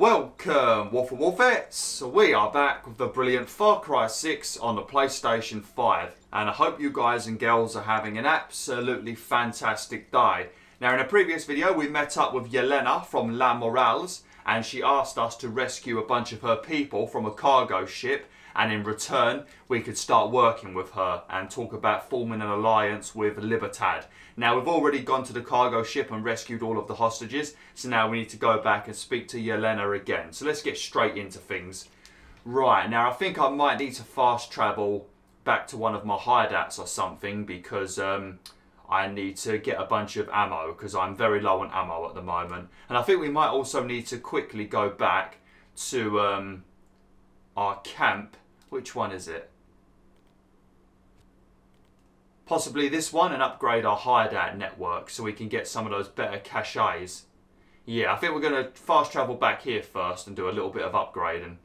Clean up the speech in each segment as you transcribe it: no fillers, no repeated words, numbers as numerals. Welcome, WaffleWolfettes! We are back with the brilliant Far Cry 6 on the PlayStation 5, and I hope you guys and girls are having an absolutely fantastic day. Now, in a previous video, we met up with Yelena from La Morales, and she asked us to rescue a bunch of her people from a cargo ship, and in return, we could start working with her and talk about forming an alliance with Libertad. Now, we've already gone to the cargo ship and rescued all of the hostages, so now we need to go back and speak to Yelena again. So let's get straight into things. Right, now I think I might need to fast travel back to one of my hideouts or something, because I need to get a bunch of ammo, because I'm very low on ammo at the moment. And I think we might also need to quickly go back to our camp. Which one is it? Possibly this one, and upgrade our hideout network so we can get some of those better caches. Yeah, I think we're going to fast travel back here first and do a little bit of upgrading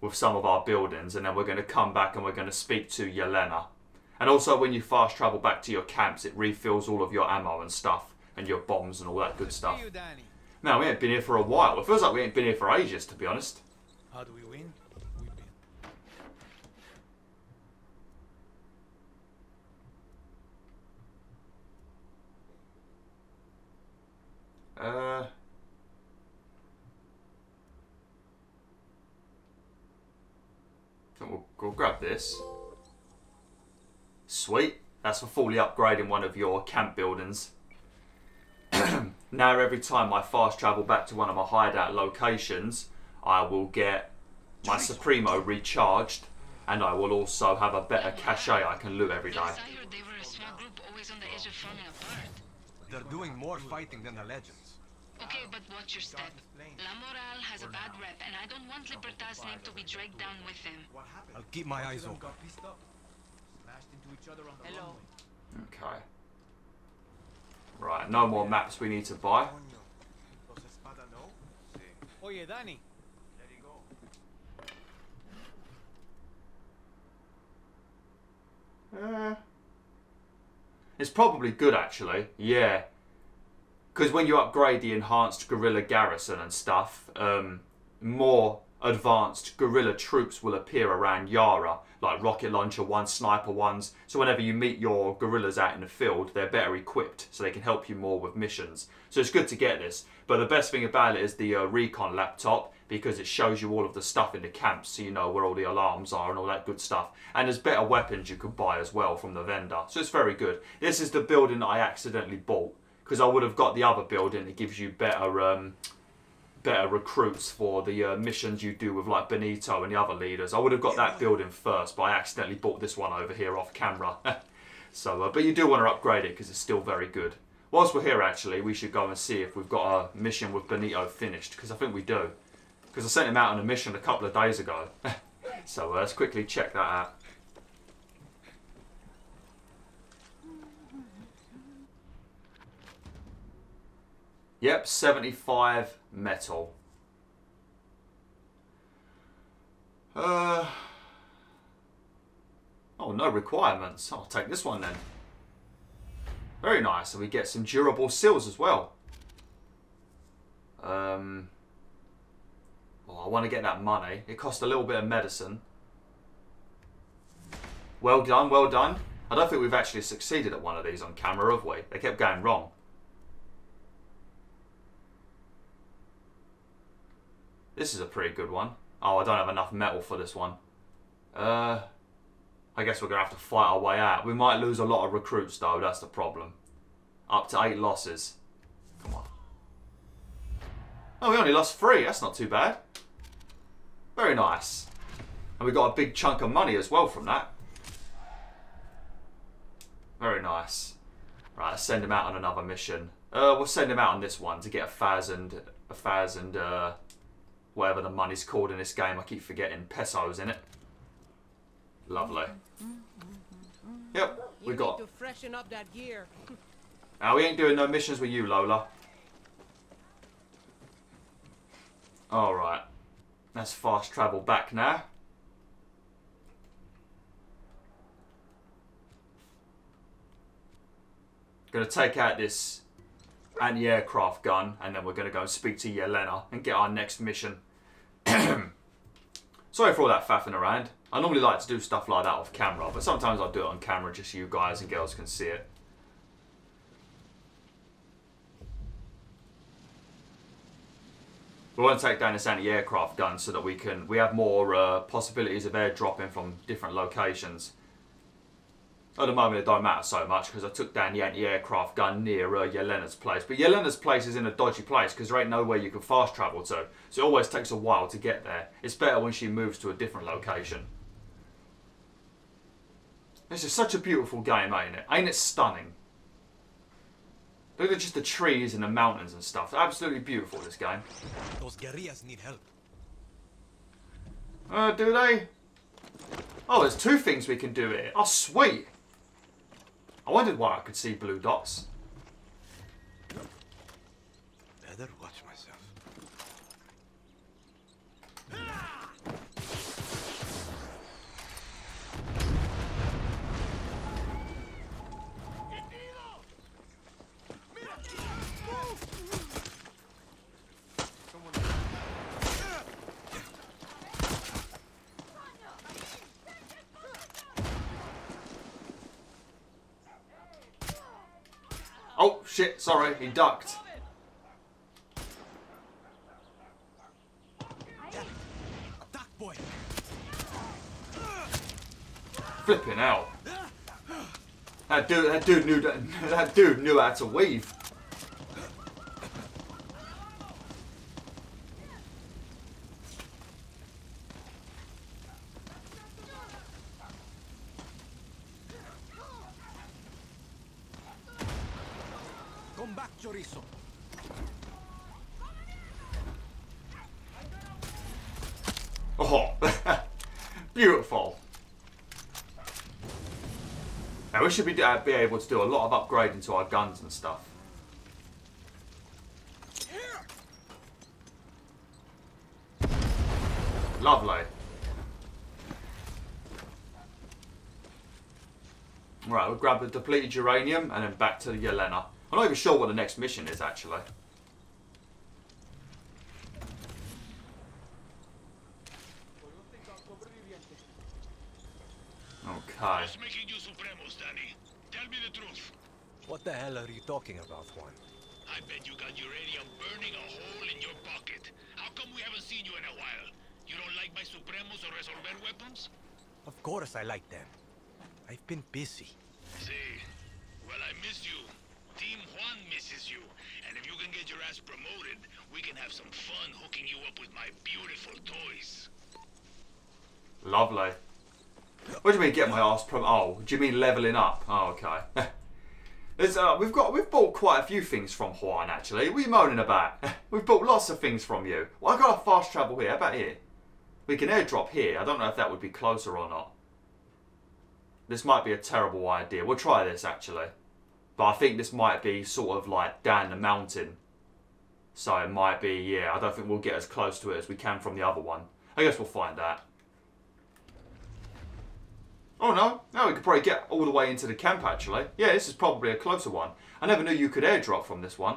with some of our buildings, and then we're going to come back and we're going to speak to Yelena. And also, when you fast travel back to your camps, it refills all of your ammo and stuff, and your bombs and all that good stuff. Now, we ain't been here for a while. It feels like we ain't been here for ages, to be honest. How do we win? We win. I think we'll grab this. Sweet. That's for fully upgrading one of your camp buildings. Now every time I fast travel back to one of my hideout locations, I will get my Supremo recharged, and I will also have a better cache I can loot every day. I heard they were a small group always on the edge of falling apart. They're doing more fighting than the legends. Okay, but watch your step. La Morale has a bad rep, and I don't want Libertad's name to be dragged down with him. I'll keep my eyes open. Hello. Okay. Right, no more maps we need to buy. Oye, Danny. There you go. It's probably good, actually. Yeah. Because when you upgrade the enhanced guerrilla garrison and stuff, more advanced guerrilla troops will appear around Yara, like rocket launcher ones, sniper ones. So whenever you meet your guerrillas out in the field, they're better equipped, so they can help you more with missions. So it's good to get this. But the best thing about it is the recon laptop, because it shows you all of the stuff in the camps, so you know where all the alarms are and all that good stuff. And there's better weapons you can buy as well from the vendor, so it's very good. This is the building that I accidentally bought, because I would have got the other building that gives you better better recruits for the missions you do with like Benito and the other leaders. I would have got that building first, but I accidentally bought this one over here off camera. So, but you do want to upgrade it because it's still very good. Whilst we're here, actually, we should go and see if we've got our mission with Benito finished, because I think we do. Because I sent him out on a mission a couple of days ago. So let's quickly check that out. Yep, 75 metal. Oh, no requirements. I'll take this one then. Very nice. And we get some durable seals as well. Well, I want to get that money. It cost a little bit of medicine. Well done, well done. I don't think we've actually succeeded at one of these on camera, have we? They kept going wrong. This is a pretty good one. Oh, I don't have enough metal for this one. I guess we're going to have to fight our way out. We might lose a lot of recruits, though. That's the problem. Up to 8 losses. Come on. Oh, we only lost 3. That's not too bad. Very nice. And we got a big chunk of money as well from that. Very nice. Right, let's send him out on another mission. We'll send him out on this one to get a thousand, whatever the money's called in this game, I keep forgetting. Pesos in it. Lovely. Yep, we got. You need to freshen up that gear. Now, we ain't doing no missions with you, Lola. Alright. Let's fast travel back now. Gonna take out this and the aircraft gun, and then we're going to go and speak to Yelena and get our next mission. Sorry for all that faffing around. I normally like to do stuff like that off camera, but sometimes I'll do it on camera just so you guys and girls can see it. We want to take down this anti-aircraft gun so that we have more possibilities of airdropping from different locations. At the moment it don't matter so much because I took down the anti-aircraft gun near Yelena's place. But Yelena's place is in a dodgy place because there ain't nowhere you can fast travel to. So it always takes a while to get there. It's better when she moves to a different location. This is such a beautiful game, ain't it? Ain't it stunning? Look at just the trees and the mountains and stuff. They're absolutely beautiful, this game. Those guerrillas need help. Do they? Oh, there's two things we can do here. Oh, sweet. I wondered why I could see blue dots. Better watch myself. Oh, shit, sorry, he ducked. Flipping out. That dude knew how to weave. Oh, beautiful. Now we should be able to do a lot of upgrading to our guns and stuff. Lovely. Right, we'll grab the depleted uranium and then back to the Yelena. I'm not even sure what the next mission is, actually. Okay. What's making you supremos, Danny? Tell me the truth. What the hell are you talking about, Juan? I bet you got uranium burning a hole in your pocket. How come we haven't seen you in a while? You don't like my supremos or resolver weapons? Of course I like them. I've been busy. See? Well, I miss you. Team Juan misses you. And if you can get your ass promoted, we can have some fun hooking you up with my beautiful toys. Lovely. What do you mean get my ass promoted? Oh, do you mean leveling up? Oh, okay. We've bought quite a few things from Juan, actually. What are you moaning about? We've bought lots of things from you. Well, I've got a fast travel here. How about here? We can airdrop here. I don't know if that would be closer or not. This might be a terrible idea. We'll try this, actually. But I think this might be sort of like down the mountain. So it might be, yeah, I don't think we'll get as close to it as we can from the other one. I guess we'll find out. Oh no, now we could probably get all the way into the camp actually. Yeah, this is probably a closer one. I never knew you could airdrop from this one.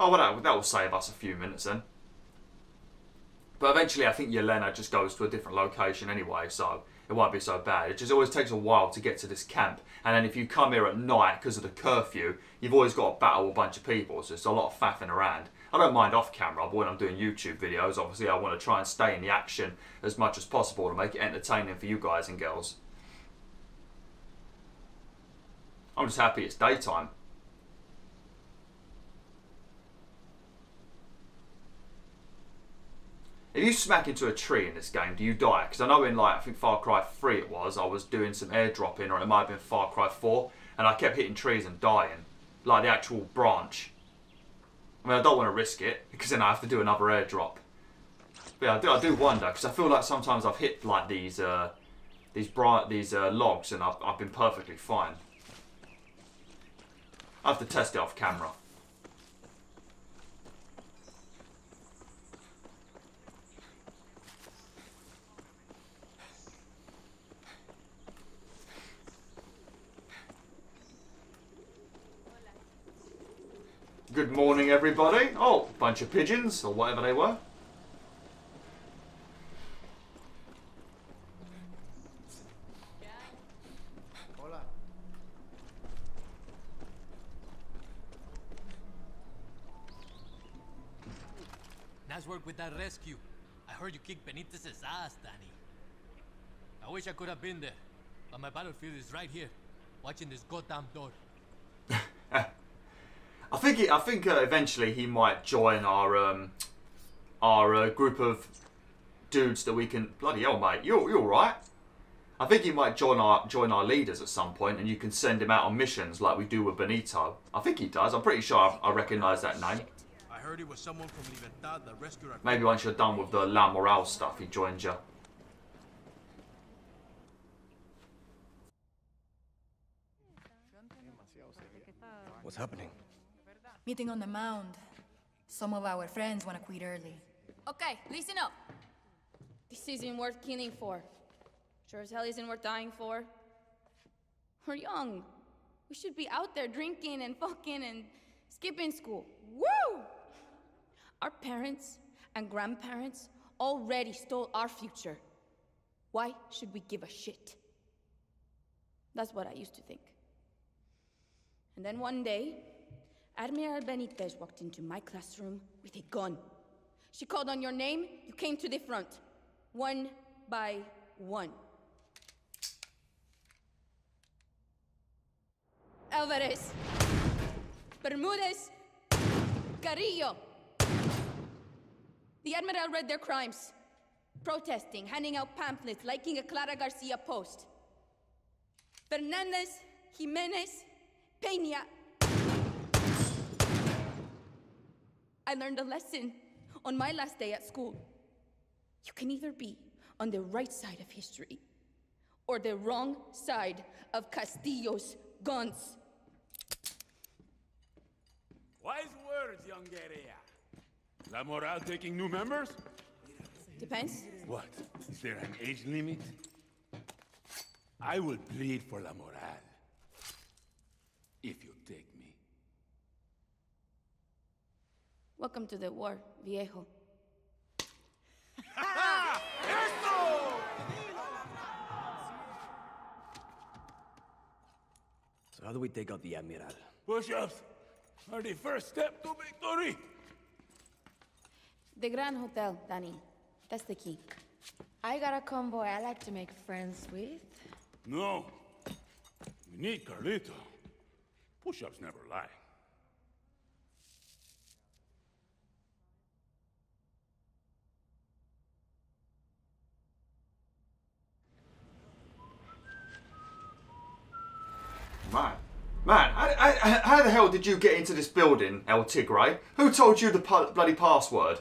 Oh, well that will save us a few minutes then. But eventually I think Yelena just goes to a different location anyway, so it won't be so bad. It just always takes a while to get to this camp. And then if you come here at night because of the curfew, you've always got to battle a bunch of people. So it's a lot of faffing around. I don't mind off camera, but when I'm doing YouTube videos, obviously I want to try and stay in the action as much as possible to make it entertaining for you guys and girls. I'm just happy it's daytime. If you smack into a tree in this game, do you die? Because I know in like, I think Far Cry 3 it was, I was doing some airdropping, or it might have been Far Cry 4, and I kept hitting trees and dying. Like the actual branch. I mean, I don't want to risk it, because then I have to do another airdrop. But yeah, I do wonder, because I feel like sometimes I've hit like these logs, and I've been perfectly fine. I have to test it off camera. Good morning, everybody. Oh, bunch of pigeons, or whatever they were. Nice work with that rescue. I heard you kicked Benitez's ass, Danny. I wish I could have been there, but my battlefield is right here, watching this goddamn door. I think eventually he might join our group of dudes that we can. Bloody hell, mate! You're all right. I think he might join our leaders at some point, and you can send him out on missions like we do with Benito. I think he does. I'm pretty sure I recognise that name. I heard it was someone from Libertad that rescued our. Maybe once you're done with the La Morales stuff, he joins you. What's happening? Meeting on the mound. Some of our friends want to quit early. Okay, listen up. This isn't worth killing for. Sure as hell isn't worth dying for. We're young. We should be out there drinking and fucking and skipping school. Woo! Our parents and grandparents already stole our future. Why should we give a shit? That's what I used to think. And then one day, Admiral Benitez walked into my classroom with a gun. She called on your name, you came to the front. One by one. Alvarez. Bermudez. Carrillo. The Admiral read their crimes. Protesting, handing out pamphlets, liking a Clara Garcia post. Fernandez, Jimenez, Peña. I learned a lesson on my last day at school. You can either be on the right side of history or the wrong side of Castillo's guns. Wise words, young guerrilla. La Morale taking new members? Depends. What? Is there an age limit? I will plead for La Morale. If you take me. Welcome to the war, viejo. So how do we take out the Admiral? Push-ups are the first step to victory. The Grand Hotel, Danny. That's the key. I got a convoy I like to make friends with. No. We need Carlito. Push-ups never lie. Man, how the hell did you get into this building, El Tigre? Who told you the bloody password?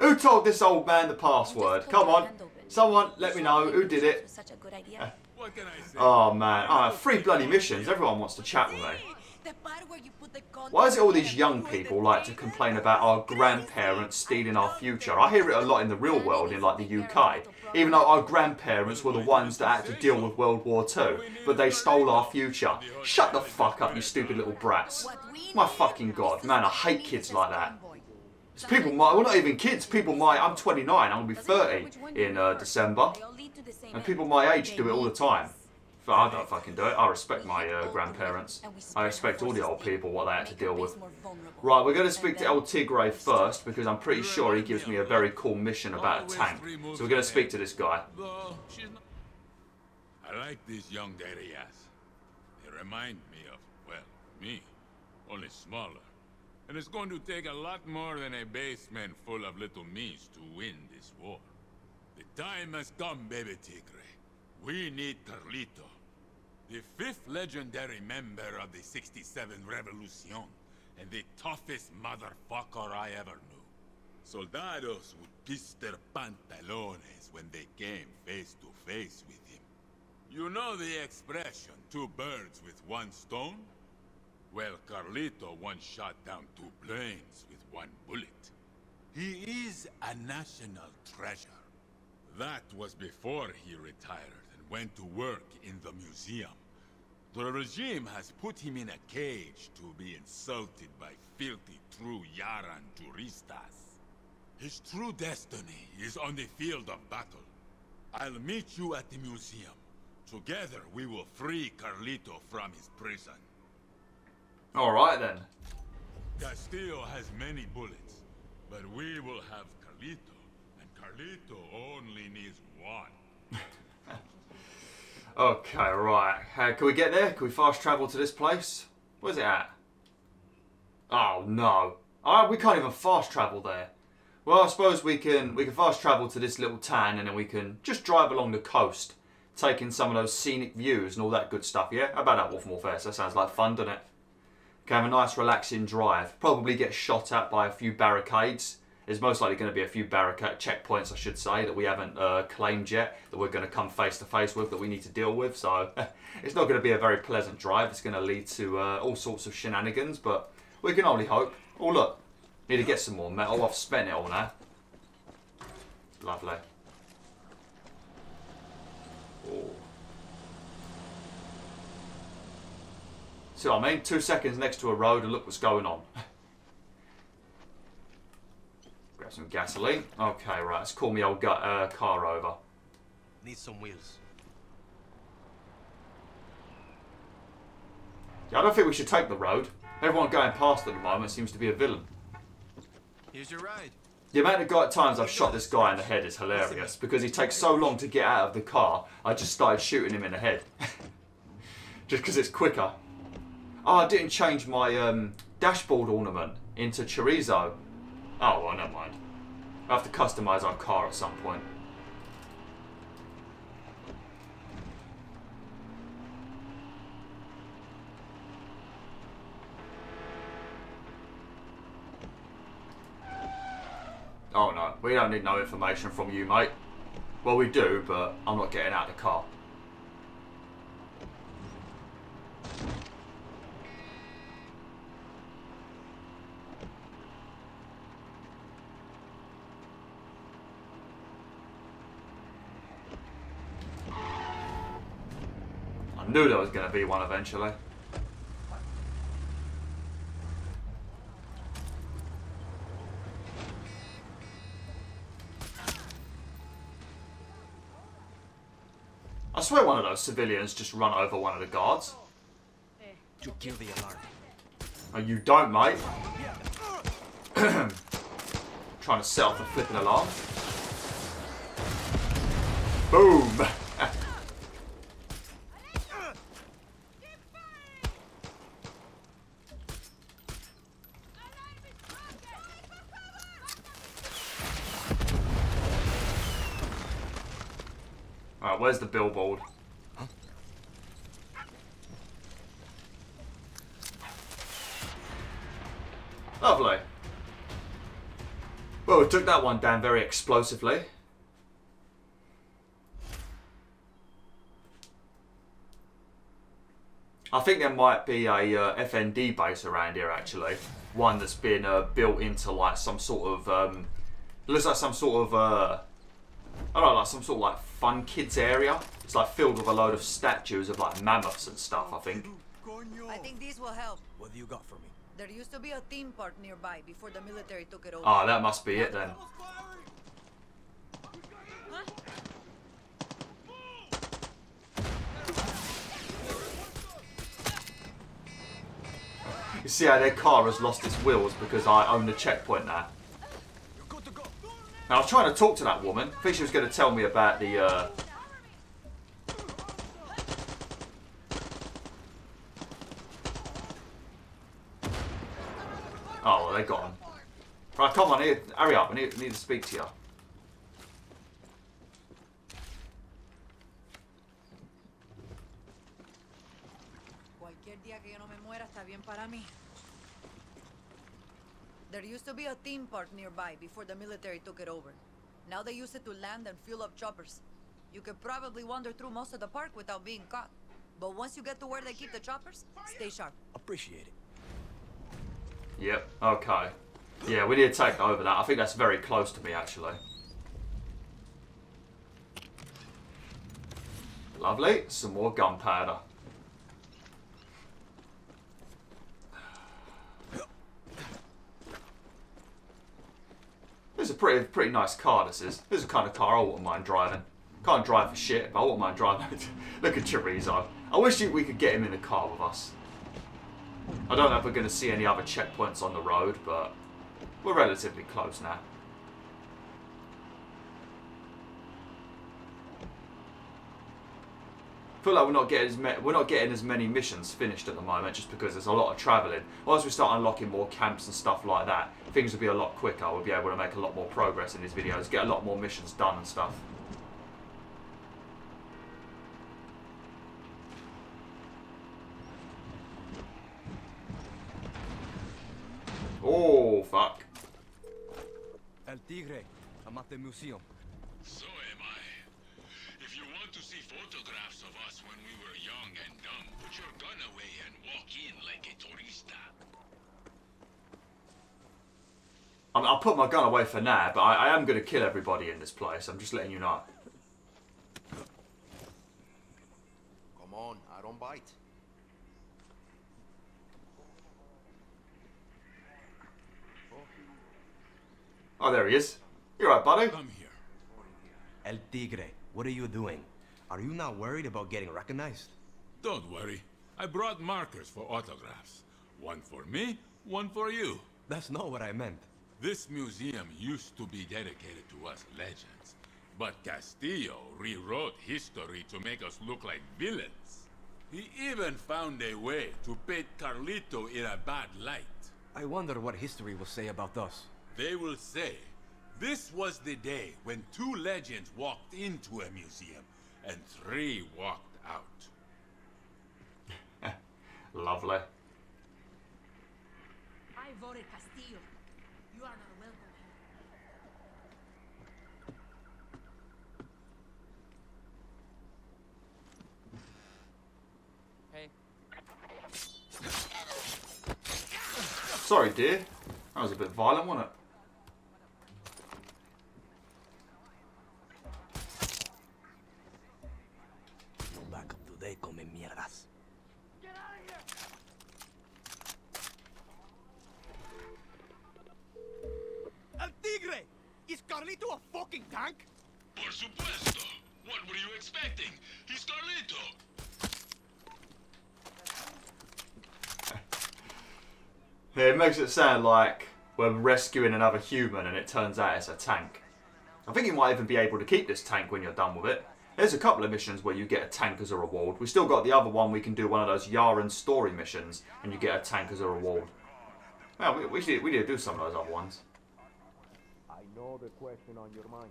Who told this old man the password? Come on, someone let me know who did it. Such a good idea. What can I say? Oh man, free bloody missions. Everyone wants to chat with me. Why is it all these young people like to complain about our grandparents stealing our future? I hear it a lot in the real world in like the UK. Even though our grandparents were the ones that had to deal with World War II, but they stole our future. Shut the fuck up, you stupid little brats. My fucking god, man, I hate kids like that. It's people my, well not even kids, people my, I'm 29, I'm gonna be 30 in December. And people my age do it all the time. I don't fucking do it. I respect my grandparents. I respect all the old people, what they had to deal with. Right, we're going to speak to El Tigre first, because I'm pretty sure he gives me a very cool mission about a tank. So we're going to speak to this guy. I like these young guerrillas. They remind me of, well, me. Only smaller. And it's going to take a lot more than a basement full of little me's to win this war. The time has come, baby Tigre. We need Carlito, the fifth legendary member of the 67th Revolution, and the toughest motherfucker I ever knew. Soldados would kiss their pantalones when they came face to face with him. You know the expression, two birds with one stone? Well, Carlito once shot down two planes with one bullet. He is a national treasure. That was before he retired. Went to work in the museum. The regime has put him in a cage to be insulted by filthy true Yaran turistas. His true destiny is on the field of battle. I'll meet you at the museum. Together we will free Carlito from his prison. Alright then. Castillo has many bullets, but we will have Carlito, and Carlito only needs one. Okay, right. Can we get there? Can we fast travel to this place? Where's it at? Oh no. We can't even fast travel there. Well, I suppose we can fast travel to this little town and then we can just drive along the coast, taking some of those scenic views and all that good stuff, yeah? How about that, WaffleWolfettes? That sounds like fun, doesn't it? Can have a nice relaxing drive. Probably get shot at by a few barricades. There's most likely going to be a few barricade checkpoints, I should say, that we haven't claimed yet, that we're going to come face to face with, that we need to deal with. So it's not going to be a very pleasant drive. It's going to lead to all sorts of shenanigans, but we can only hope. Oh look, need to get some more metal. I've spent it all now. Lovely. Ooh. See what I mean? 2 seconds next to a road and look what's going on. Grab some gasoline. Okay, right. Let's call me old car over. Need some wheels. Yeah, I don't think we should take the road. Everyone going past at the moment seems to be a villain. Here's your ride. The amount of times I've shot this guy in the head is hilarious because he takes so long to get out of the car. I just started shooting him in the head just because it's quicker. Oh, I didn't change my dashboard ornament into chorizo. Oh, well, never mind. I have to customise our car at some point. Oh no, we don't need no information from you, mate. Well, we do, but I'm not getting out of the car. I knew there was going to be one eventually. I swear one of those civilians just run over one of the guards. You kill the alarm. Oh, you don't, mate. Trying to set off a flipping alarm. Boom. Where's the billboard? Huh? Lovely. Well, we took that one down very explosively. I think there might be a FND base around here, actually. One that's been built into like some sort of... looks like some sort of... I don't know, like some sort of like fun kids area. It's like filled with a load of statues of like mammoths and stuff, I think. I think these will help. What do you got for me? There used to be a theme park nearby before the military took it over. Oh, that must be it then. Huh? You see how their car has lost its wheels because I own the checkpoint now. Now, I was trying to talk to that woman. I think she was going to tell me about the... Oh, well, they got him. Right, come on, here. Hurry up. I need to speak to you. There used to be a theme park nearby before the military took it over. Now they use it to land and fuel up choppers. You could probably wander through most of the park without being caught. But once you get to where they keep the choppers, stay sharp. Appreciate it. Yep, okay. Yeah, we need to take over that. I think that's very close to me, actually. Lovely. Some more gunpowder. This is a pretty nice car, this is. This is the kind of car I wouldn't mind driving. Can't drive for shit, but I wouldn't mind driving it. Look at Chorizo. I wish we could get him in a car with us. I don't know if we're going to see any other checkpoints on the road, but we're relatively close now. I feel like we're not getting as many missions finished at the moment just because there's a lot of travelling. Once we start unlocking more camps and stuff like that, things will be a lot quicker. We'll be able to make a lot more progress in these videos, get a lot more missions done and stuff. Oh, fuck. El Tigre, I'm at the museum. So am I. If you want to see photographs of us when we were young and dumb, put your gun away and walk in like a tourista. I'll put my gun away for now, but I am going to kill everybody in this place. I'm just letting you know. Come on, I don't bite. Oh, there he is. You're right, buddy. Come here. El Tigre, what are you doing? Are you not worried about getting recognized? Don't worry. I brought markers for autographs. One for me, one for you. That's not what I meant. This museum used to be dedicated to us legends, but Castillo rewrote history to make us look like villains. He even found a way to paint Carlito in a bad light. I wonder what history will say about us. They will say, this was the day when two legends walked into a museum and three walked out. Lovely. I voted Castillo. You are not welcome here. Hey. Sorry, dear. That was a bit violent, wasn't it? El Tigre! Is Carlito a fucking tank? Por supuesto! What were you expecting? He's Carlito! Yeah, it makes it sound like we're rescuing another human and it turns out it's a tank. I think you might even be able to keep this tank when you're done with it. There's a couple of missions where you get a tank as a reward. We still got the other one. We can do one of those Yara story missions, and you get a tank as a reward. Well, we need to do some of those other ones. I know the question on your mind.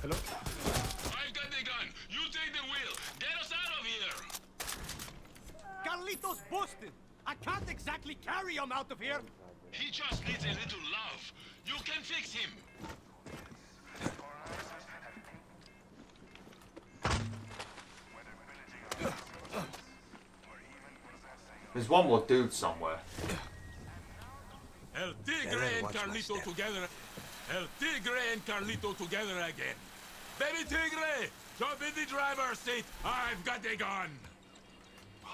Hello. I've got the gun. You take the wheel. Get us out of here. Carlito's busted. I can't exactly carry him out of here. He just needs a little love. You can fix him. There's one more dude somewhere. El Tigre and Carlito together. El Tigre and Carlito together again. Baby Tigre, jump in the driver's seat. I've got the gun.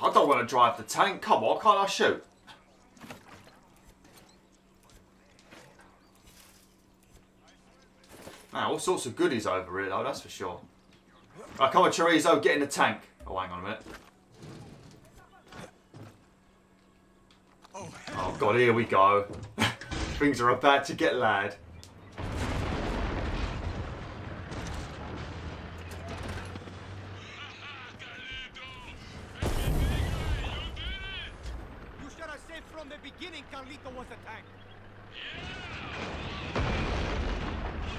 I don't want to drive the tank. Come on, can't I shoot? Man, all sorts of goodies over here, though. That's for sure. Right, come on, Chorizo, get in the tank. Oh, hang on a minute. Oh god, here we go. Things are about to get loud. You should have said from the beginning Carlito was a tank. Yeah. What are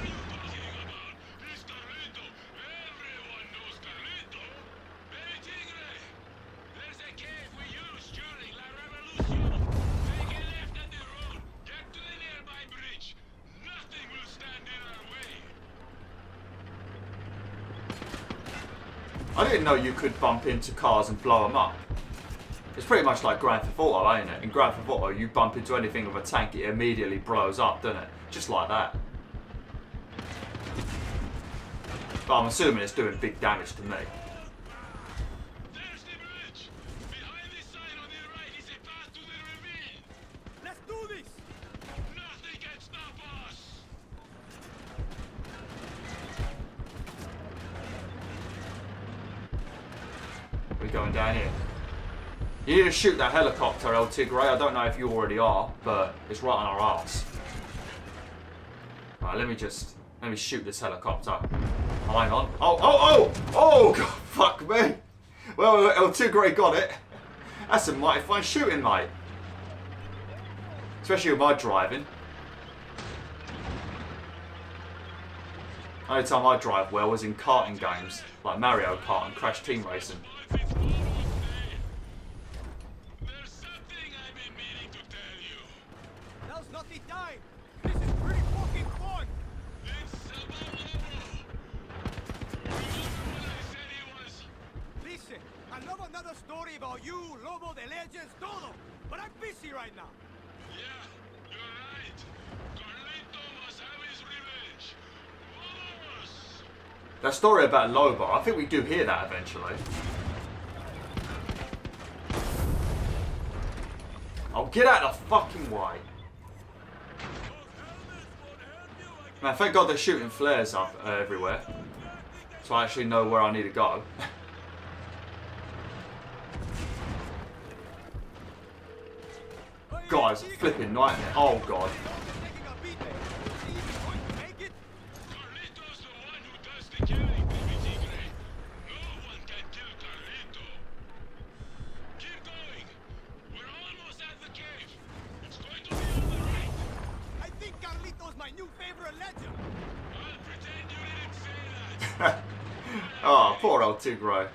you talking about? He's Carlito. Everyone knows Carlito. Baby Tigre. There's a cave we used during La Revolution. I didn't know you could bump into cars and blow them up. It's pretty much like Grand Theft Auto, ain't it? In Grand Theft Auto, you bump into anything with a tank, it immediately blows up, doesn't it? Just like that. But I'm assuming it's doing big damage to me. There's the bridge. Behind this side on the right is a path to the ravine. Let's do this. Nothing can stop be going down here. You need to shoot that helicopter, El Tigre. I don't know if you already are, but it's right on our arse. Right, let me shoot this helicopter. Hang on. Oh, God, fuck me. Well, El Tigre got it. That's some mighty fine shooting, mate. Especially with my driving. The only time I drive well was in karting games, like Mario Kart and Crash Team Racing. That story about Lobo, I think we do hear that eventually. Oh, get out of the fucking way. Man, thank God they're shooting flares up everywhere. So I actually know where I need to go. God, it's a flipping nightmare. Oh, God. Tigre.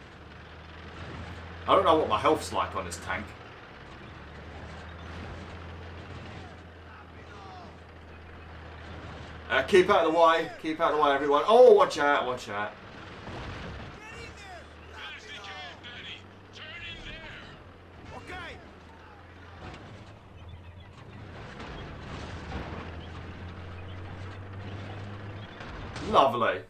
I don't know what my health's like on this tank. Keep out of the way. Keep out of the way, everyone. Oh, watch out, watch out. Lovely.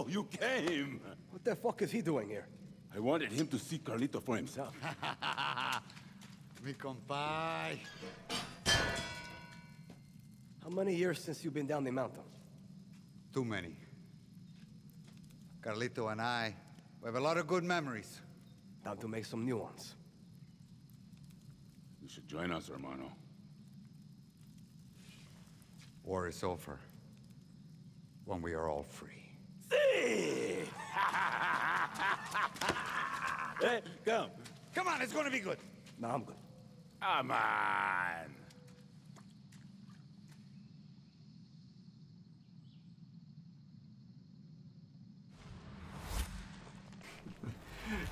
Enzo, you came! What the fuck is he doing here? I wanted him to see Carlito for himself. Mi compay. How many years since you've been down the mountain? Too many. Carlito and I, we have a lot of good memories. Time to make some new ones. You should join us, hermano. War is over. When we are all free. See! Hey, come. Come on, it's gonna be good. No, I'm good. Come on.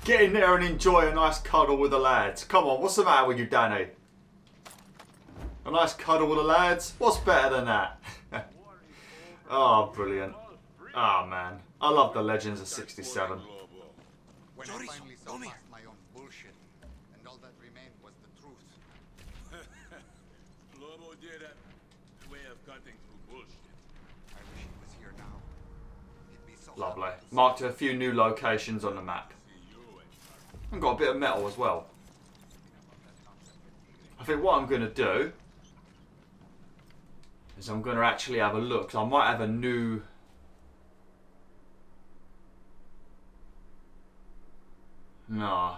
Get in there and enjoy a nice cuddle with the lads. Come on, what's the matter with you, Danny? A nice cuddle with the lads? What's better than that? Oh, brilliant. Oh, man. I love the Legends of 67. When I finally saw past my own bullshit, and all that remained was the truth. Lobo did a way of cutting through bullshit. I wish he was here now. It'd be so lovely. Marked a few new locations on the map. And got a bit of metal as well. I think what I'm going to do is I'm going to actually have a look. I might have a new... No.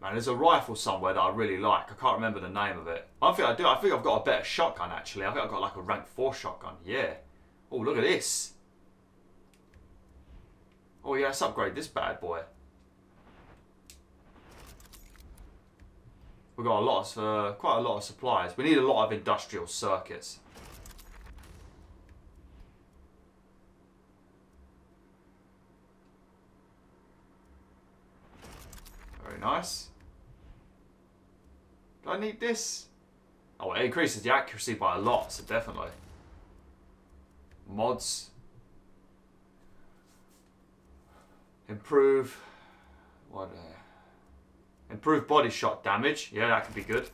Man, there's a rifle somewhere that I really like. I can't remember the name of it. I think I do. I think I've got a better shotgun, actually. I think I've got like a rank 4 shotgun. Yeah. Oh, look at this. Oh, yeah, let's upgrade this bad boy. We've got a lot of, quite a lot of supplies. We need a lot of industrial circuits. very nice. Do I need this? Oh, it increases the accuracy by a lot, so definitely. Mods. Improve. What? Improve body shot damage. Yeah, that could be good.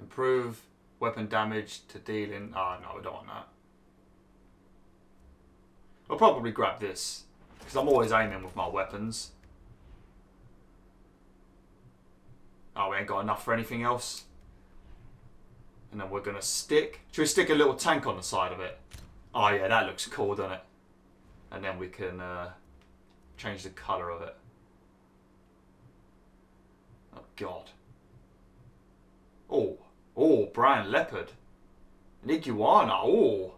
Improve weapon damage to dealing. Oh, no, we don't want that. I'll probably grab this, because I'm always aiming with my weapons. Oh, we ain't got enough for anything else. And then we're going to stick. Should we stick a little tank on the side of it? Oh yeah, that looks cool, doesn't it? And then we can change the colour of it. Oh god. Oh, oh, brown leopard. An iguana, oh.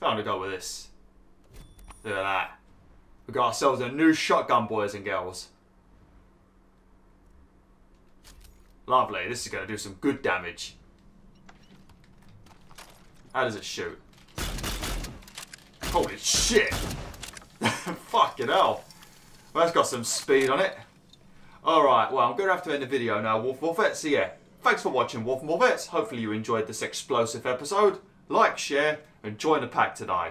Found a go with this. Look at that. We got ourselves a new shotgun, boys and girls. Lovely, this is going to do some good damage. How does it shoot? Holy shit! Fucking hell. Well, that's got some speed on it. Alright, well, I'm going to have to end the video now, WaffleWolfettes. So yeah, thanks for watching, WaffleWolfettes. Hopefully you enjoyed this explosive episode. Like, share, and join the pack today.